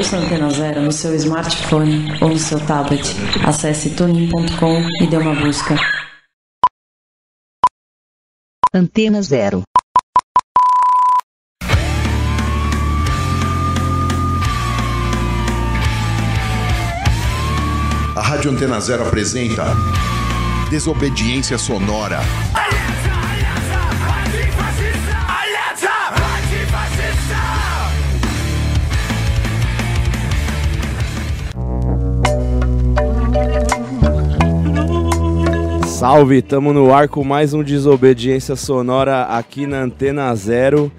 Ouça a Antena Zero no seu smartphone ou no seu tablet. Acesse tuning.com e dê uma busca. Antena Zero. A Rádio Antena Zero apresenta Desobediência Sonora. Salve, estamos no ar com mais um Desobediência Sonora aqui na Antena Zero.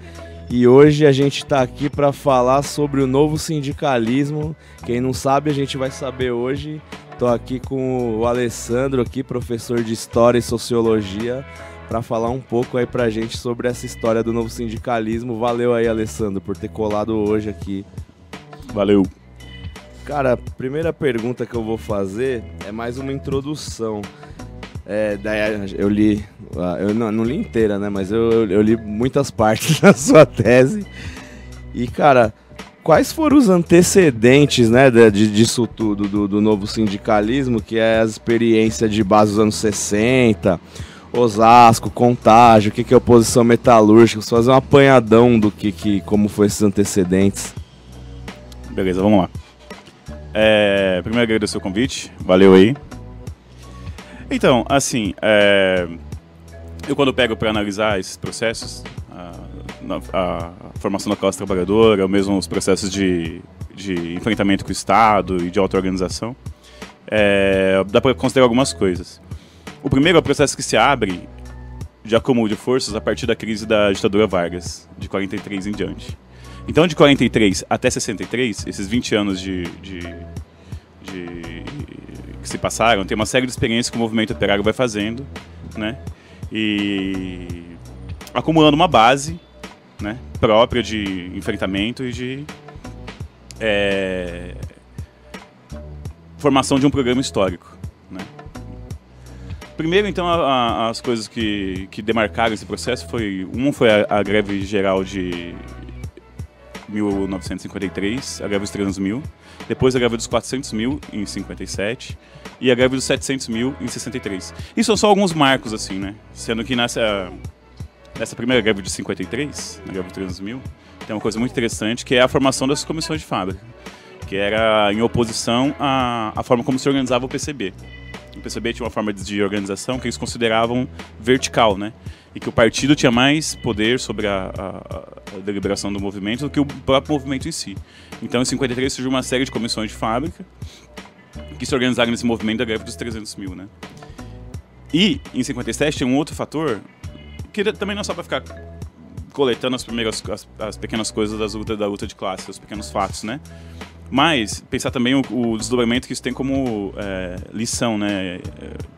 E hoje a gente está aqui para falar sobre o novo sindicalismo. Quem não sabe, a gente vai saber hoje. Estou aqui com o Alessandro, aqui, professor de História e Sociologia, para falar um pouco aí para a gente sobre essa história do novo sindicalismo. Valeu aí, Alessandro, por ter colado hoje aqui. Valeu. Cara, a primeira pergunta que eu vou fazer é mais uma introdução. Daí eu li, eu não li inteira, né, mas eu li muitas partes da sua tese. E, cara, quais foram os antecedentes, né, disso tudo, do novo sindicalismo, que é a experiência de base dos anos 60, Osasco, Contágio, o que é oposição metalúrgica? Você fazer um apanhadão do como foi esses antecedentes. Beleza, vamos lá. Primeiro, agradecer o convite, valeu aí. Então, assim, eu quando pego para analisar esses processos, a formação da classe trabalhadora, ou mesmo os processos de enfrentamento com o Estado e de auto-organização, dá para considerar algumas coisas. O primeiro é o processo que se abre de acúmulo de forças a partir da crise da ditadura Vargas, de 43 em diante. Então, de 43 até 63, esses 20 anos que se passaram, tem uma série de experiências que o movimento operário vai fazendo, né, e acumulando uma base, né, própria de enfrentamento e de formação de um programa histórico, né. Primeiro, então, as coisas que demarcaram esse processo foi a greve geral de 1953, a greve dos 300 mil, depois a greve dos 400 mil em 57 e a greve dos 700 mil em 63. Isso são só alguns marcos, assim, né? Sendo que nessa primeira greve de 53, na greve dos 300 mil, tem uma coisa muito interessante, que é a formação das comissões de fábrica, que era em oposição à forma como se organizava o PCB. O PCB tinha uma forma de organização que eles consideravam vertical, né? E que o partido tinha mais poder sobre a deliberação do movimento do que o próprio movimento em si. Então, em 53 surgiu uma série de comissões de fábrica que se organizaram nesse movimento da greve dos 300 mil, né? E, em 57, tem um outro fator, que também não é só para ficar coletando as pequenas coisas da luta de classe, os pequenos fatos, né? Mas pensar também o desdobramento que isso tem como lição, né,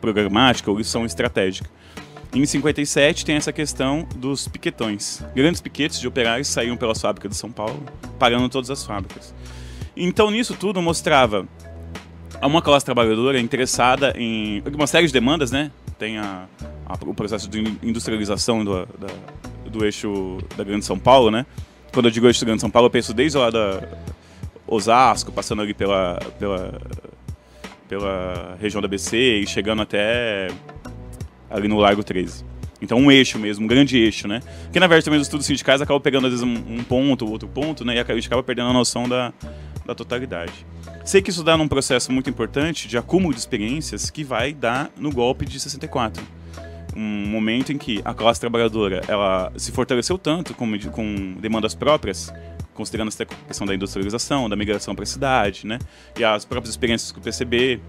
programática ou lição estratégica. Em 57 tem essa questão dos piquetões. Grandes piquetes de operários saíram pela fábrica de São Paulo, parando todas as fábricas. Então nisso tudo mostrava uma classe trabalhadora interessada em uma série de demandas, né? Tem o processo de industrialização do eixo da Grande São Paulo, né? Quando eu digo eixo da Grande São Paulo, eu penso desde lá da Osasco, passando ali pela região da BC e chegando até ali no Largo 13. Então um eixo mesmo, um grande eixo, né? Porque na verdade também os estudos sindicais acabam pegando às vezes um ponto, outro ponto, né? E a gente acaba perdendo a noção da totalidade. Sei que isso dá num processo muito importante de acúmulo de experiências que vai dar no golpe de 64. Um momento em que a classe trabalhadora ela se fortaleceu tanto com demandas próprias, considerando essa questão da industrialização, da migração para a cidade, né? E as próprias experiências que o PCB,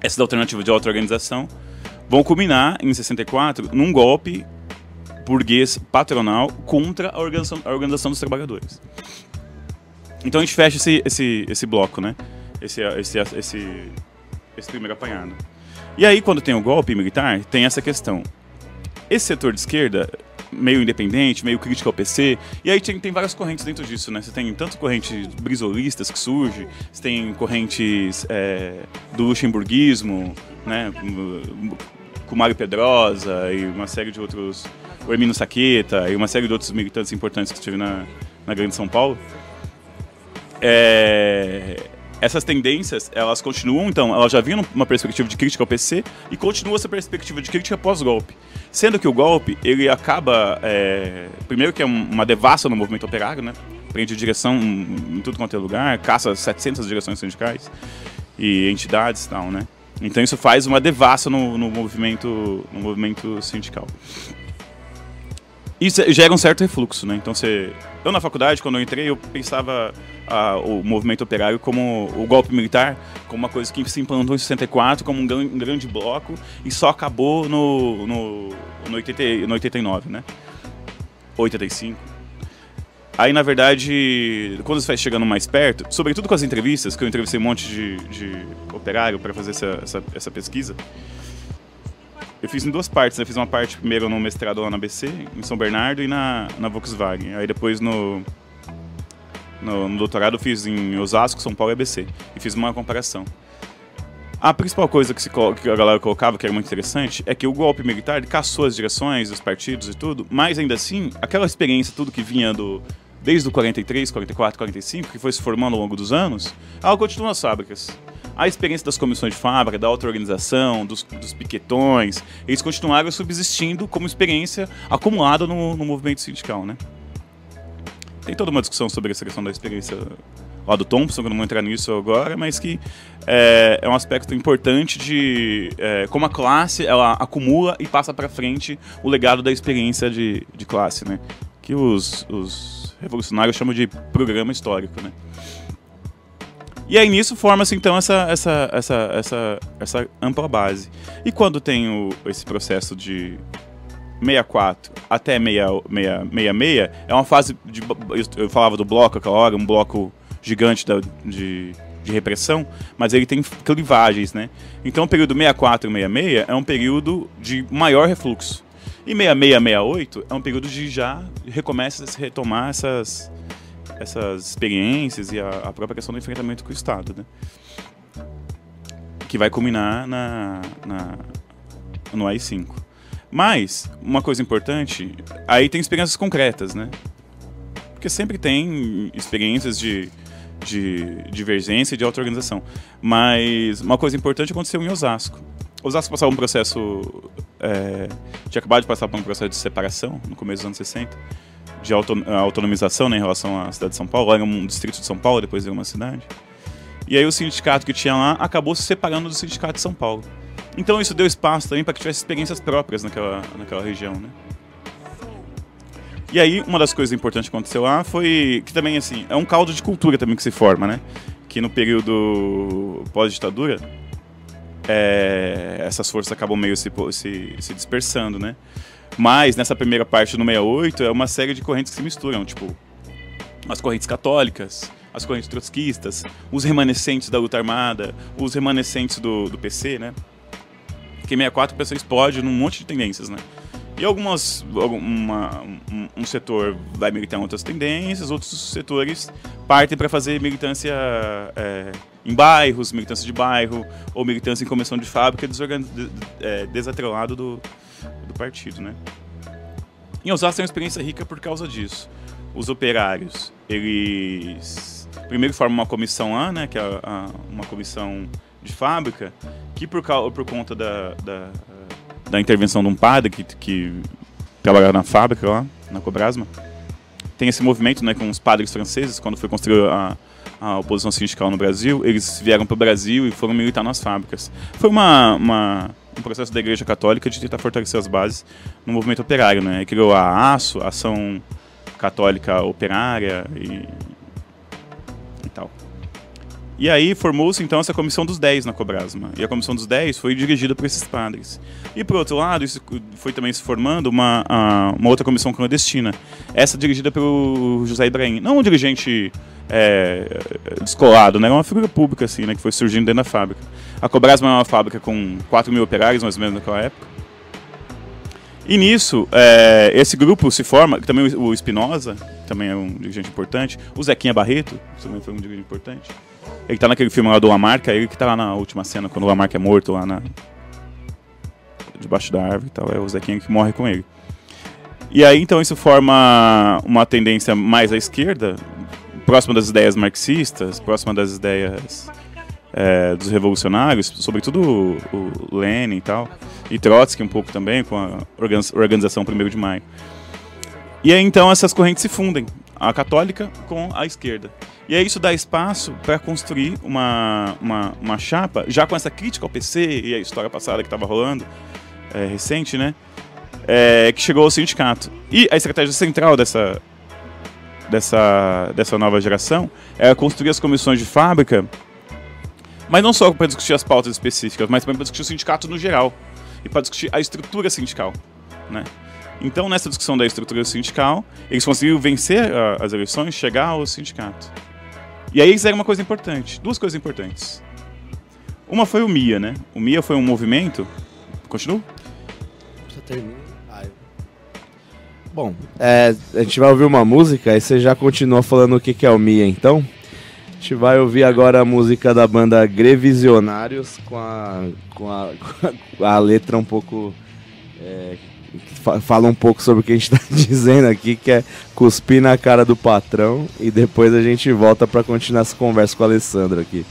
essa alternativa de auto-organização, vão culminar, em 64, num golpe burguês patronal contra a organização dos trabalhadores. Então a gente fecha esse bloco, né? Esse primeiro apanhado. E aí, quando tem o golpe militar, tem essa questão. Esse setor de esquerda, meio independente, meio crítico ao PC, e aí tem várias correntes dentro disso, né? Você tem tanto correntes brisolistas que surgem, você tem correntes do luxemburguismo, né? Com Mário Pedrosa e uma série de outros, o Hermínio Saqueta e uma série de outros militantes importantes que estive na Grande São Paulo. essas tendências, elas continuam, então, elas já vinham uma perspectiva de crítica ao PC e continua essa perspectiva de crítica pós-golpe. Sendo que o golpe, ele acaba, primeiro que é uma devassa no movimento operário, né? Prende direção em tudo quanto é lugar, caça 700 direções sindicais e entidades e tal, né? Então isso faz uma devassa no movimento sindical. Isso gera um certo refluxo, né? Então você... Eu na faculdade, quando eu entrei, eu pensava o movimento operário como o golpe militar, como uma coisa que se implantou em 64, como um grande bloco, e só acabou no 89, né? 85. Aí, na verdade, quando você vai chegando mais perto, sobretudo com as entrevistas, que eu entrevistei um monte de operário para fazer essa pesquisa, eu fiz em duas partes, né? Eu fiz uma parte primeiro no mestrado lá na ABC, em São Bernardo, e na Volkswagen. Aí depois no doutorado eu fiz em Osasco, São Paulo e ABC. E fiz uma comparação. A principal coisa que a galera colocava, que era muito interessante, é que o golpe militar ele caçou as direções, os partidos e tudo, mas ainda assim, aquela experiência, tudo que vinha desde o 43, 44, 45, que foi se formando ao longo dos anos, ela continua nas fábricas. A experiência das comissões de fábrica, da auto-organização, dos piquetões, eles continuaram subsistindo como experiência acumulada no movimento sindical, né? Tem toda uma discussão sobre essa questão da experiência lá do Thompson, que eu não vou entrar nisso agora, mas que é um aspecto importante de como a classe ela acumula e passa para frente o legado da experiência de classe, né? Que os revolucionários chamam de programa histórico, né? E aí nisso forma-se então essa ampla base. E quando tem esse processo de 64 até 66, é uma fase de... Eu falava do bloco aquela hora, um bloco gigante de repressão, mas ele tem clivagens, né? Então o período 64 e 66 é um período de maior refluxo. E 66 68 é um período de já recomeça a se retomar essas experiências e a própria questão do enfrentamento com o Estado, né? Que vai culminar no AI-5. Mas, uma coisa importante, aí tem experiências concretas, né? Porque sempre tem experiências de divergência e de auto-organização. Mas uma coisa importante aconteceu em Osasco. Osasco passava um processo... tinha acabado de passar por um processo de separação, no começo dos anos 60, de autonomização, né, em relação à cidade de São Paulo. Era um distrito de São Paulo, depois era uma cidade. E aí o sindicato que tinha lá acabou se separando do sindicato de São Paulo. Então isso deu espaço também para que tivesse experiências próprias naquela região, né? E aí uma das coisas importantes que aconteceu lá foi que também, assim, é um caldo de cultura também que se forma, né? Que no período pós-ditadura, essas forças acabam meio se dispersando, né? Mas, nessa primeira parte, no 68, é uma série de correntes que se misturam, tipo, as correntes católicas, as correntes trotskistas, os remanescentes da luta armada, os remanescentes do PC, né? Porque em 64 o PC explode num monte de tendências, né? E um setor vai militar em outras tendências, outros setores partem para fazer militância em bairros, militância de bairro, ou militância em comissão de fábrica, desatrelado do partido, né? Em Osasco tem uma experiência rica por causa disso. Os operários, eles primeiro formam uma comissão lá, né, que é uma comissão de fábrica, que por conta da intervenção de um padre que trabalhava na fábrica lá, na Cobrasma, tem esse movimento, né, com os padres franceses, quando foi construída a oposição sindical no Brasil, eles vieram para o Brasil e foram militar nas fábricas. Foi um processo da Igreja Católica de tentar fortalecer as bases no movimento operário, né? Criou a ASSO, a Ação Católica Operária e tal. E aí formou-se então essa Comissão dos 10 na Cobrasma. E a Comissão dos 10 foi dirigida por esses padres. E por outro lado, isso foi também se formando uma outra comissão clandestina. Essa dirigida pelo José Ibrahim. Não um dirigente descolado, né? Era uma figura pública, assim, né? Que foi surgindo dentro da fábrica. A Cobrasma é uma fábrica com 4 mil operários, mais ou menos, naquela época. E nisso, esse grupo se forma, também o Espinosa, também é um dirigente importante, o Zequinha Barreto, também foi um dirigente importante. Ele tá naquele filme lá do Lamarca, ele que tá lá na última cena, quando o Lamarca é morto lá debaixo da árvore e tal, é o Zequinha que morre com ele. E aí, então, isso forma uma tendência mais à esquerda, próxima das ideias marxistas, próxima das ideias dos revolucionários, sobretudo o Lenin e tal, e Trotsky um pouco também, com a organização 1º de Maio. E aí então essas correntes se fundem, a católica com a esquerda. E aí isso dá espaço para construir uma chapa, já com essa crítica ao PC e a história passada que estava rolando, recente, né? Que chegou ao sindicato. E a estratégia central dessa nova geração era construir as comissões de fábrica, mas não só para discutir as pautas específicas, mas também para discutir o sindicato no geral e para discutir a estrutura sindical, né? Então, nessa discussão da estrutura sindical, eles conseguiram vencer as eleições, chegar ao sindicato. E aí eles fizeram uma coisa importante, duas coisas importantes. Uma foi o MIA, né? O MIA foi um movimento... Continua? Você termina. Bom, a gente vai ouvir uma música e você já continua falando o que é o MIA, então. A gente vai ouvir agora a música da banda Grevisionários com a letra um pouco... fala um pouco sobre o que a gente está dizendo aqui, que é cuspir na cara do patrão, e depois a gente volta para continuar essa conversa com o Alessandro aqui.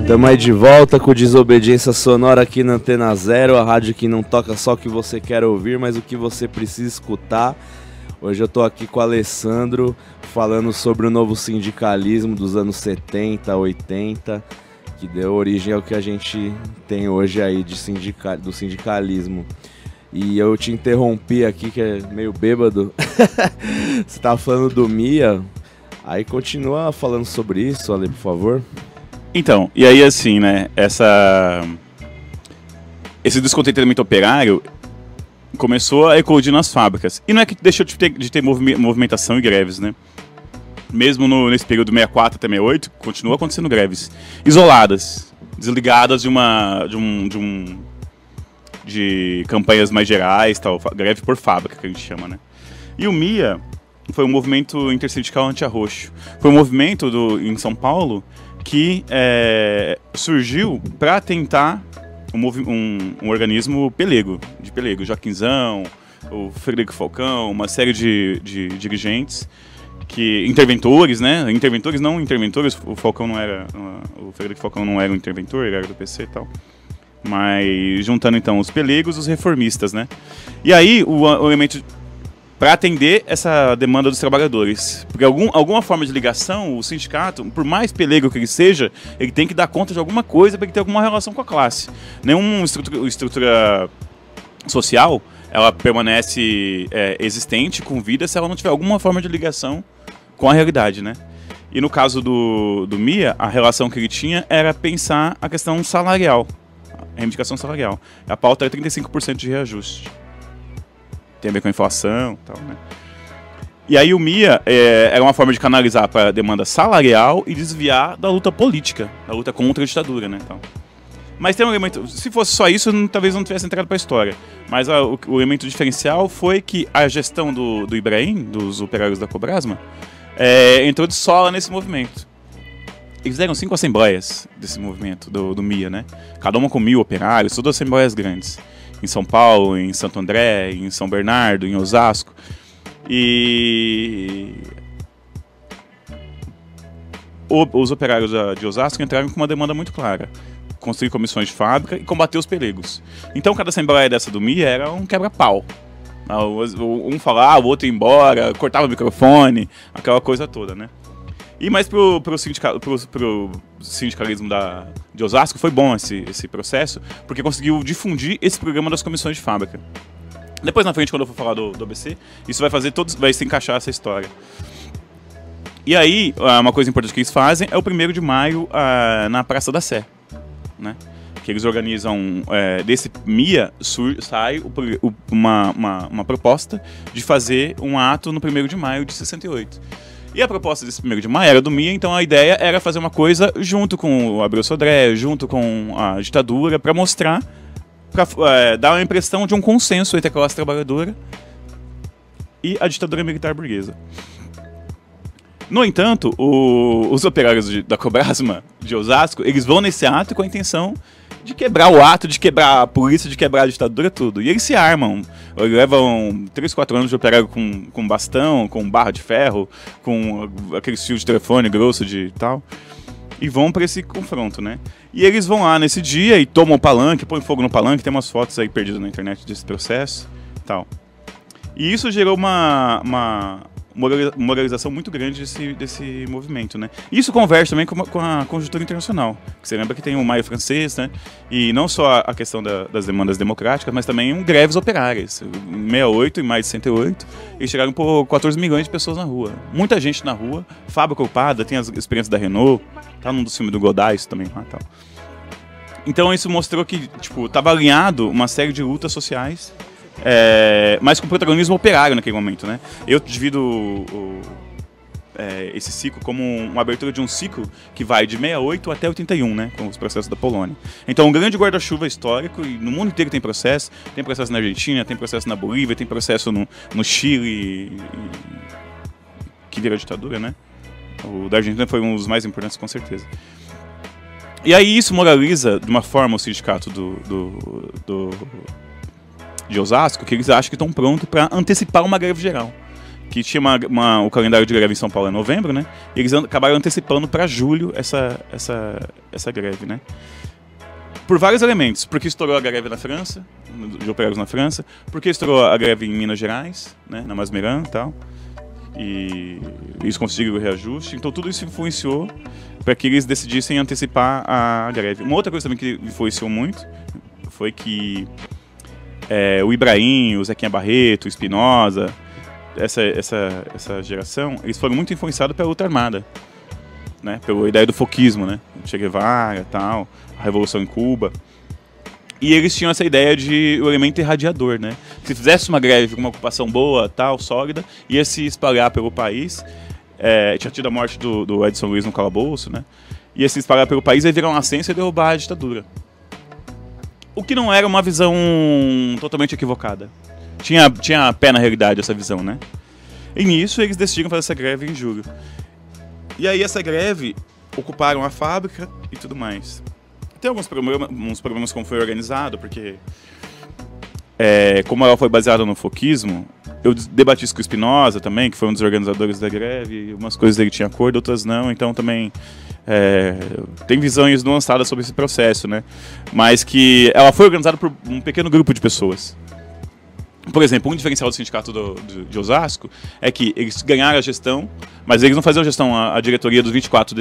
Estamos aí de volta com Desobediência Sonora aqui na Antena Zero, a rádio que não toca só o que você quer ouvir, mas o que você precisa escutar. Hoje eu estou aqui com o Alessandro, falando sobre o novo sindicalismo dos anos 70, 80, que deu origem ao que a gente tem hoje aí do sindicalismo. E eu te interrompi aqui, que é meio bêbado. Você estava falando do MIA, aí continua falando sobre isso, Ale, por favor. Então, e aí assim, né, esse descontentamento operário começou a eclodir nas fábricas. E não é que deixou de ter movimentação e greves, né? Mesmo nesse período 64 até 68, continua acontecendo greves. Isoladas, desligadas de campanhas mais gerais, tal, greve por fábrica que a gente chama, né? E o MIA foi um movimento intersindical anti-arroxo. Foi um movimento em São Paulo que surgiu para tentar um organismo pelego, Joaquinzão, o Frederico Falcão, uma série de dirigentes, interventores, né? Não interventores, o Frederico Falcão não era um interventor, ele era do PC e tal. Mas juntando então os pelegos, os reformistas, né? E aí o elemento para atender essa demanda dos trabalhadores. Porque alguma forma de ligação, o sindicato, por mais pelego que ele seja, ele tem que dar conta de alguma coisa para ele ter alguma relação com a classe. Nenhuma estrutura social ela permanece existente, com vida, se ela não tiver alguma forma de ligação com a realidade, né? E no caso do MIA, a relação que ele tinha era pensar a questão salarial, a reivindicação salarial. A pauta era 35% de reajuste. Tem a ver com a inflação e tal, né? E aí o MIA era uma forma de canalizar para a demanda salarial e desviar da luta política, da luta contra a ditadura, né? Então, mas tem um elemento... Se fosse só isso, talvez não tivesse entrado para a história. Mas o elemento diferencial foi que a gestão do Ibrahim, dos operários da Cobrasma, entrou de sola nesse movimento. Eles fizeram 5 assembleias desse movimento, do MIA, né? Cada uma com 1000 operários, todas assembleias grandes. Em São Paulo, em Santo André, em São Bernardo, em Osasco. E os operários de Osasco entraram com uma demanda muito clara: construir comissões de fábrica e combater os pelegos. Então cada assembleia dessa do MIA era um quebra-pau. Um falava, o outro ia embora, cortava o microfone, aquela coisa toda, né? E mais pro sindicalismo de Osasco foi bom esse processo, porque conseguiu difundir esse programa das comissões de fábrica. Depois na frente, quando eu for falar do ABC, isso vai se encaixar essa história. E aí, uma coisa importante que eles fazem é o 1º de maio na Praça da Sé, né? Que eles organizam, desse MIA sai uma proposta de fazer um ato no 1º de maio de 68. E a proposta desse 1º de maio era do MIA, então a ideia era fazer uma coisa junto com o Abreu Sodré, junto com a ditadura, para mostrar, para dar a impressão de um consenso entre a classe trabalhadora e a ditadura militar burguesa. No entanto, os operários da Cobrasma de Osasco, eles vão nesse ato com a intenção de quebrar o ato, de quebrar a polícia, de quebrar a ditadura, tudo. E eles se armam, levam 3, 4 anos de operário com bastão, com barra de ferro, com aquele fio de telefone grosso de tal, e vão para esse confronto, né? E eles vão lá nesse dia e tomam o palanque, põem fogo no palanque, tem umas fotos aí perdidas na internet desse processo e tal. E isso gerou uma moralização muito grande desse movimento, né? Isso converge também com a conjuntura internacional. Você lembra que tem o Maio Francês, né? E não só a questão das demandas democráticas, mas também greves operárias. Em 68 e mais de 68, eles chegaram por 14 milhões de pessoas na rua. Muita gente na rua, fábrica ocupada, tem as experiências da Renault, tá num dos filmes do Godard isso também lá, tal. Então isso mostrou que, tipo, tava alinhado uma série de lutas sociais, mas com protagonismo operário naquele momento, né? Eu divido esse ciclo como uma abertura de um ciclo que vai de 68 até 81, né? Com os processos da Polônia. Então, um grande guarda-chuva histórico, e no mundo inteiro tem processo. Tem processo na Argentina, tem processo na Bolívia, tem processo no Chile, que vira ditadura, né? O da Argentina foi um dos mais importantes, com certeza. E aí isso moraliza, de uma forma, o sindicato de Osasco, que eles acham que estão prontos para antecipar uma greve geral. Que tinha o calendário de greve em São Paulo é novembro, né? E eles acabaram antecipando para julho essa greve, né? Por vários elementos. Porque estourou a greve na França, de operários na França. Porque estourou a greve em Minas Gerais, né? Na Masmeran e tal. E eles conseguiram o reajuste. Então tudo isso influenciou para que eles decidissem antecipar a greve. Uma outra coisa também que influenciou muito foi que o Ibrahim, o Zequinha Barreto, o Espinosa, essa geração, eles foram muito influenciados pela luta armada, né? Pela ideia do foquismo, né? Che Guevara e tal, a Revolução em Cuba. E eles tinham essa ideia de o elemento irradiador, né? Se fizesse uma greve com uma ocupação boa, tal, sólida, ia se espalhar pelo país. Tinha tido a morte do Edson Luiz no calabouço, né? Ia se espalhar pelo país, ia virar uma ciência e derrubar a ditadura. O que não era uma visão totalmente equivocada. Tinha pé na realidade essa visão, né? E nisso eles decidiram fazer essa greve em julho. E aí essa greve ocuparam a fábrica e tudo mais. Tem alguns problemas como foi organizado, porque como ela foi baseada no foquismo, eu debati isso com o Espinosa também, que foi um dos organizadores da greve, umas coisas ele tinha acordo, outras não, então também... tem visões nuançadas sobre esse processo, né? Mas que ela foi organizada por um pequeno grupo de pessoas. Por exemplo, um diferencial do sindicato de Osasco é que eles ganharam a gestão, mas eles não faziam gestão à diretoria dos 24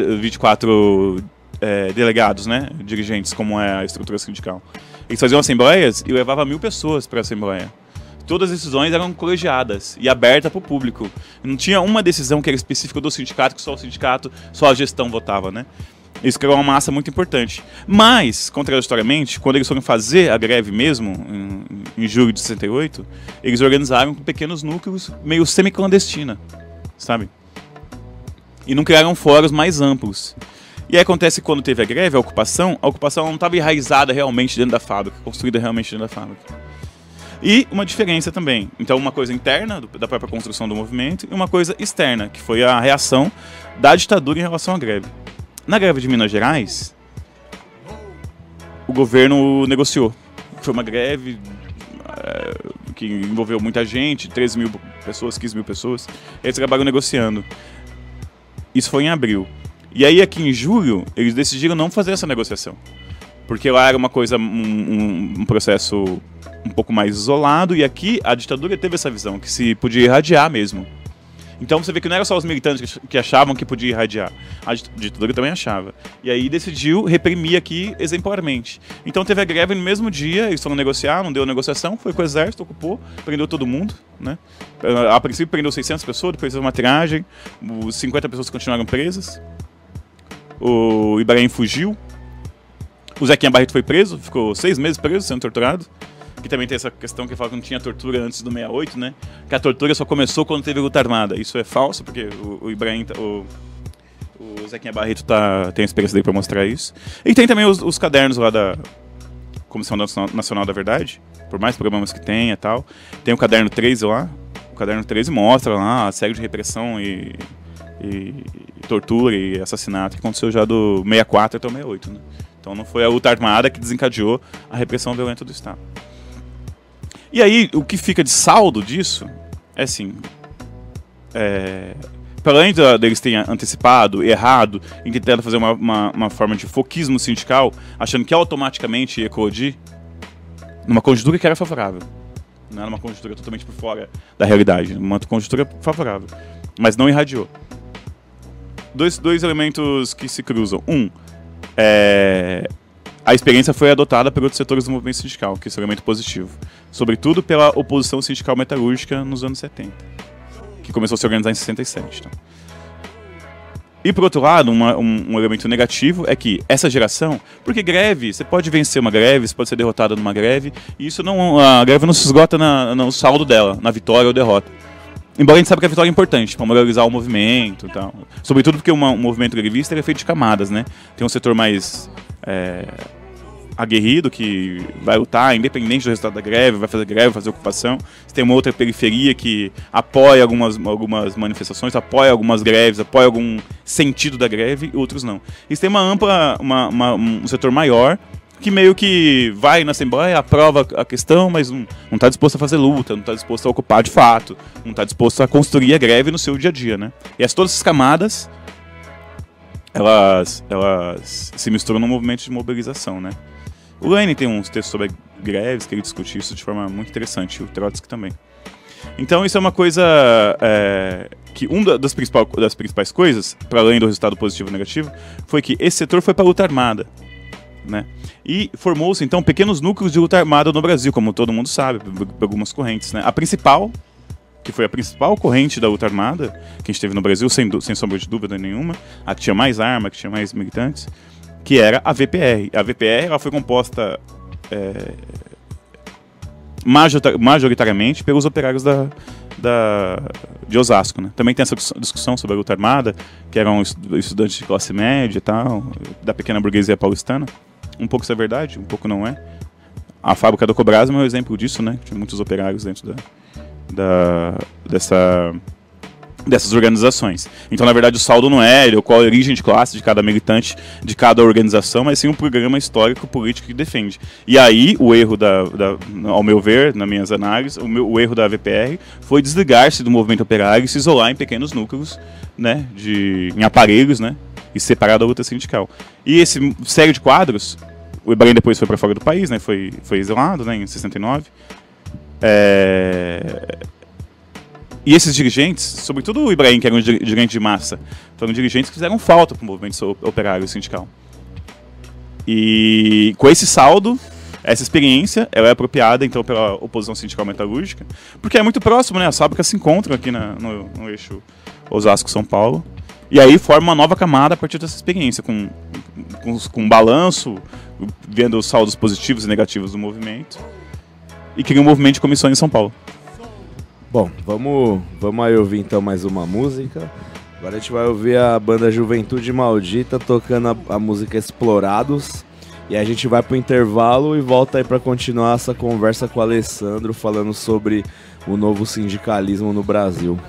delegados, né, dirigentes, como é a estrutura sindical. Eles faziam assembleias e levavam 1000 pessoas para a assembleia. Todas as decisões eram colegiadas e abertas para o público. Não tinha uma decisão que era específica do sindicato, que só o sindicato, só a gestão votava, né? Isso criou uma massa muito importante. Mas, contraditoriamente, quando eles foram fazer a greve mesmo, em julho de 68, eles organizaram pequenos núcleos meio semiclandestina, sabe? E não criaram fóruns mais amplos. E aí acontece que quando teve a greve, a ocupação não estava enraizada realmente dentro da fábrica, construída realmente dentro da fábrica. E uma diferença também. Então, uma coisa interna da própria construção do movimento e uma coisa externa, que foi a reação da ditadura em relação à greve. Na greve de Minas Gerais, o governo negociou. Foi uma greve que envolveu muita gente, 13.000 pessoas, 15.000 pessoas. Eles acabaram negociando. Isso foi em abril. E aí, aqui em julho, eles decidiram não fazer essa negociação. Porque lá era uma coisa, um processo um pouco mais isolado, e aqui a ditadura teve essa visão, que se podia irradiar mesmo. Então você vê que não era só os militantes que achavam que podia irradiar, a ditadura também achava. E aí decidiu reprimir aqui exemplarmente. Então teve a greve no mesmo dia, eles foram negociar, não deu negociação, foi com o exército, ocupou, prendeu todo mundo, né? A princípio prendeu 600 pessoas, depois fez uma triagem, 50 pessoas continuaram presas, o Ibrahim fugiu, o Zequinha Barreto foi preso, ficou 6 meses preso, sendo torturado. Que também tem essa questão que fala que não tinha tortura antes do 68, né? Que a tortura só começou quando teve luta armada. Isso é falso, porque o Ibrahim, o Zequinha Barreto tem a experiência dele para mostrar isso. E tem também os cadernos lá da Comissão Nacional da Verdade, por mais programas que tenha e tal. Tem o caderno 13 lá. O caderno 13 mostra lá a série de repressão e tortura e assassinato que aconteceu já do 64 até o 68, né? Então não foi a luta armada que desencadeou a repressão violenta do Estado. E aí, o que fica de saldo disso é assim, para além deles terem antecipado, errado, e tentando fazer uma forma de foquismo sindical, achando que automaticamente ia eclodir, numa conjuntura que era favorável. Não era uma conjuntura totalmente por fora da realidade, uma conjuntura favorável, mas não irradiou. Dois elementos que se cruzam. A experiência foi adotada por outros setores do movimento sindical, que é um elemento positivo. Sobretudo pela oposição sindical metalúrgica nos anos 70, que começou a se organizar em 67. Então. E, por outro lado, um elemento negativo é que essa geração... Porque greve, você pode vencer uma greve, você pode ser derrotado numa greve, e isso não, a greve não se esgota no saldo dela, na vitória ou derrota. Embora a gente saiba que a vitória é importante para moralizar o movimento e tal. Sobretudo porque um movimento grevista é feito de camadas, né? Tem um setor mais... aguerrido, que vai lutar independente do resultado da greve, vai fazer ocupação. Você tem uma outra periferia que apoia algumas manifestações, apoia algumas greves, apoia algum sentido da greve, outros não. E você tem uma ampla, um setor maior, que meio que vai na Assembleia, aprova a questão, mas não está disposto a fazer luta, não está disposto a ocupar de fato, não está disposto a construir a greve no seu dia a dia, né? E todas essas camadas, elas se misturam no movimento de mobilização, né? O Lane tem uns textos sobre greves, que ele discute isso de forma muito interessante, o Trotsky também. Então isso é uma coisa que uma das principais coisas, para além do resultado positivo e negativo, foi que esse setor foi para a luta armada, né? E formou-se então pequenos núcleos de luta armada no Brasil, como todo mundo sabe, por algumas correntes, né? A principal, que foi a principal corrente da luta armada que a gente teve no Brasil, sem sombra de dúvida nenhuma, a que tinha mais arma, a que tinha mais militantes, que era a VPR. A VPR ela foi composta majoritariamente pelos operários de Osasco, né? Também tem essa discussão sobre a luta armada, que eram estudantes de classe média e tal, da pequena burguesia paulistana. Um pouco isso é verdade, um pouco não é. A fábrica do Cobrasma é um exemplo disso, né? Tinha muitos operários dentro dessas organizações. Então, na verdade, o saldo não é qual a origem de classe de cada militante, de cada organização, mas sim um programa histórico político que defende. E aí, o erro ao meu ver, nas minhas análises, o erro da VPR foi desligar-se do movimento operário e se isolar em pequenos núcleos, né, em aparelhos, né, e separar da luta sindical. E essa série de quadros, o Ibrahim depois foi para fora do país, né, foi exilado, né, em 69, E esses dirigentes, sobretudo o Ibrahim, que era um dirigente de massa, foram dirigentes que fizeram falta para o movimento operário sindical. E com esse saldo, essa experiência, ela é apropriada então pela oposição sindical metalúrgica, porque é muito próximo, né? As fábricas se encontram aqui no eixo Osasco-São Paulo, e aí forma uma nova camada a partir dessa experiência, com um balanço, vendo os saldos positivos e negativos do movimento, e cria um movimento de comissões em São Paulo. Bom, vamos aí ouvir então mais uma música. Agora a gente vai ouvir a banda Juventude Maldita tocando a música Explorados. E a gente vai pro intervalo e volta aí para continuar essa conversa com o Alessandro falando sobre o novo sindicalismo no Brasil.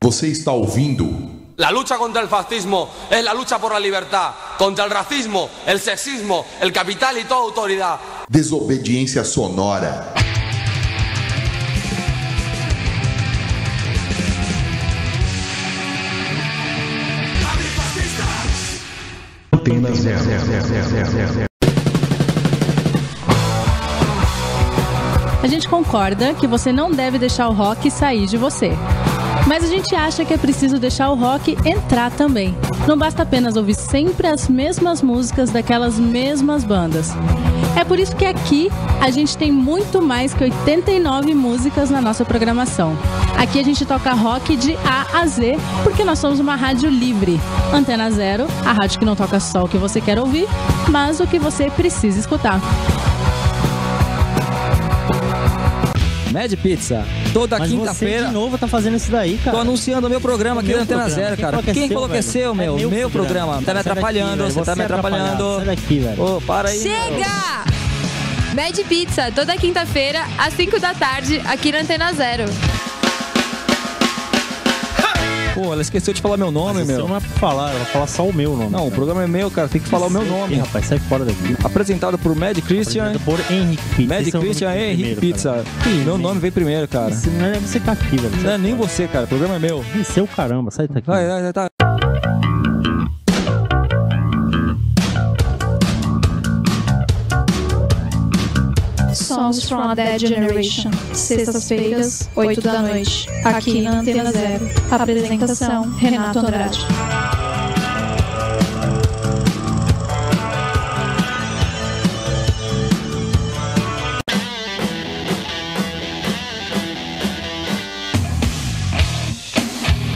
Você está ouvindo. La lucha contra el fascismo es la lucha por la libertad, contra el racismo, el sexismo, el capital y toda autoridad. Desobediência sonora. Antena Zero. A gente concorda que você não deve deixar o rock sair de você. Mas a gente acha que é preciso deixar o rock entrar também. Não basta apenas ouvir sempre as mesmas músicas daquelas mesmas bandas. É por isso que aqui a gente tem muito mais que 89 músicas na nossa programação. Aqui a gente toca rock de A a Z, porque nós somos uma rádio livre. Antena Zero, a rádio que não toca só o que você quer ouvir, mas o que você precisa escutar. Mad Pizza. Toda quinta-feira. De novo tá fazendo isso daí, cara. Tô anunciando o meu programa aqui na Antena Zero, cara. Quem enlouqueceu, meu? Meu programa. Tá me atrapalhando, você tá me atrapalhando. Sai daqui, velho. Ô, para aí. Chega! Mad Pizza, toda quinta-feira, às 5 da tarde, aqui na Antena Zero. Pô, ela esqueceu de falar meu nome, meu. Não é pra falar, ela vai falar só o meu nome. Não, cara, o programa é meu, cara, tem que falar o meu nome. Sim, rapaz, sai fora daqui. Apresentado por Mad Christian. Por Henrique Pizza. Mad Christian e Henrique Pizza. Meu nome veio primeiro, cara. Isso, não é você tá aqui, velho. Não é nem você, cara, o programa é meu. E seu caramba, sai daqui. Vai, tá. Songs from That Generation, sextas-feiras, 8 da noite, aqui na Antena Zero. Apresentação, Renato Andrade.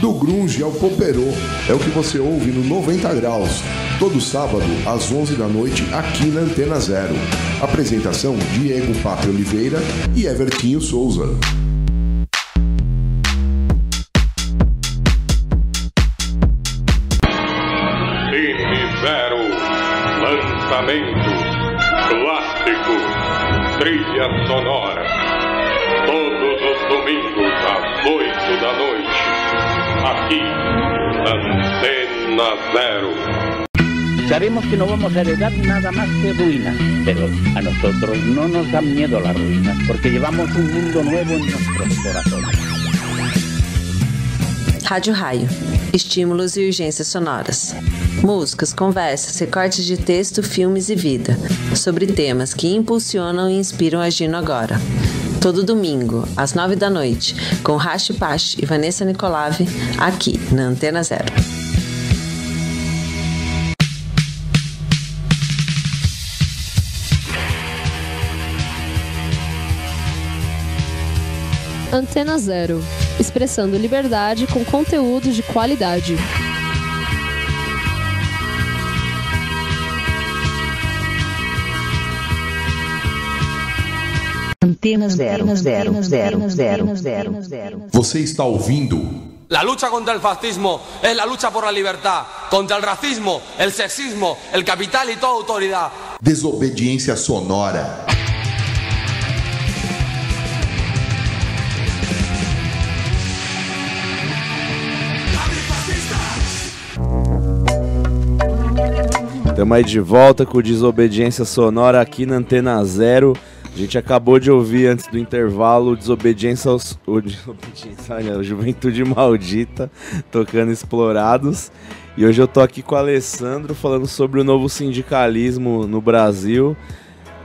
Do grunge ao popero, é o que você ouve no 90 Graus. Todo sábado, às 11 da noite, aqui na Antena Zero. Apresentação, Diego Pape Oliveira e Evertinho Souza. Cine Zero. Lançamentos, clássicos, trilha sonora. Todos os domingos, às 8 da noite. Aqui, Antena Zero. Sabemos que no vamos a heredar nada más que ruinas, pero a nosotros no nos da miedo las ruinas, porque llevamos un mundo nuevo en nuestros corazones. Rádio Raio. Estímulos e urgências sonoras. Músicas, conversas, recortes de texto, filmes e vida, sobre temas que impulsionam e inspiram Agindo Agora. Todo domingo, às 9 da noite, com Rashi Pash e Vanessa Nicolave, aqui na Antena Zero. Antena Zero, expressando liberdade com conteúdo de qualidade. Antena Zero, Zero, Zero, Zero, Zero, Zero. Você está ouvindo? La lucha contra el fascismo es la lucha por la libertad, contra el racismo, el sexismo, el capital y toda autoridad. Desobediência sonora. Estamos aí de volta com Desobediência Sonora aqui na Antena Zero. A gente acabou de ouvir antes do intervalo Desobediência, olha, Juventude Maldita, tocando Explorados. E hoje eu tô aqui com o Alessandro falando sobre o novo sindicalismo no Brasil.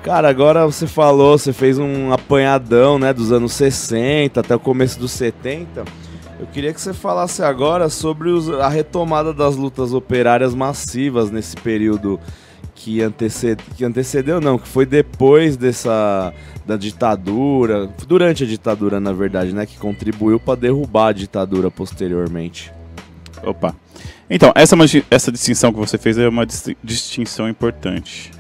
Cara, agora você falou, você fez um apanhadão, né, dos anos 60 até o começo dos 70. Eu queria que você falasse agora sobre a retomada das lutas operárias massivas nesse período que foi depois da ditadura, durante a ditadura, na verdade, né, que contribuiu para derrubar a ditadura posteriormente. Opa. Então, essa distinção que você fez é uma distinção importante.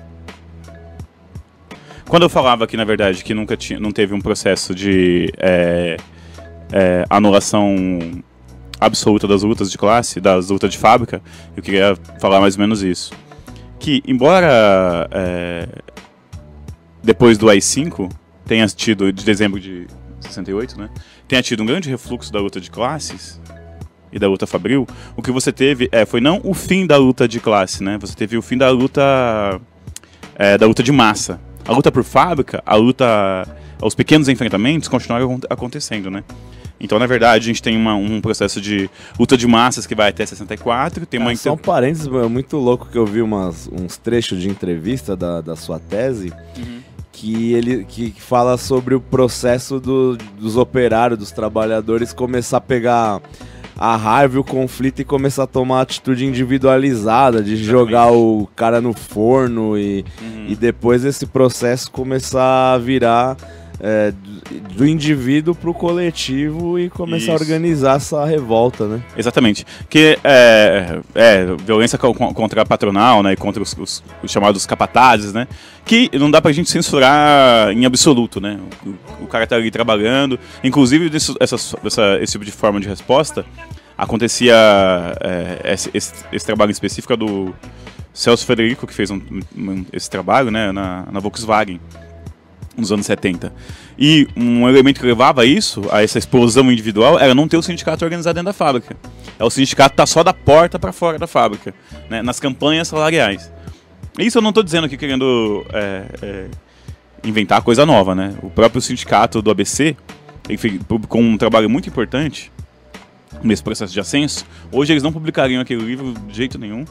Quando eu falava que, na verdade, que não teve um processo de... anulação absoluta das lutas de classe, das lutas de fábrica, eu queria falar mais ou menos isso. Que, embora depois do AI-5 tenha tido, de dezembro de 68, né, tenha tido um grande refluxo da luta de classes e da luta fabril, o que você teve foi não o fim da luta de classe, né, você teve o fim da luta de massa. A luta por fábrica, os pequenos enfrentamentos continuaram acontecendo, né? Então, na verdade, a gente tem um processo de luta de massas que vai até 64. Tem só um parênteses, é muito louco que eu vi uns trechos de entrevista da sua tese, que fala sobre o processo dos operários, dos trabalhadores, começar a pegar a raiva e o conflito e começar a tomar atitude individualizada, de jogar o cara no forno e depois esse processo começar a virar do indivíduo para o coletivo e começar a organizar essa revolta, né? Exatamente. Que violência contra a patronal, né? E contra os chamados capatazes, né? Que não dá pra gente censurar em absoluto, né? O cara tá ali trabalhando. Inclusive, esse tipo de forma de resposta acontecia esse trabalho em específico do Celso Frederico, que fez esse trabalho, né, na Volkswagen nos anos 70. E um elemento que levava a isso, a essa explosão individual, era não ter o sindicato organizado dentro da fábrica. O sindicato tá só da porta para fora da fábrica, né, nas campanhas salariais. Isso eu não estou dizendo aqui querendo inventar coisa nova, né? O próprio sindicato do ABC, ele publicou um trabalho muito importante nesse processo de ascenso. Hoje eles não publicariam aquele livro de jeito nenhum,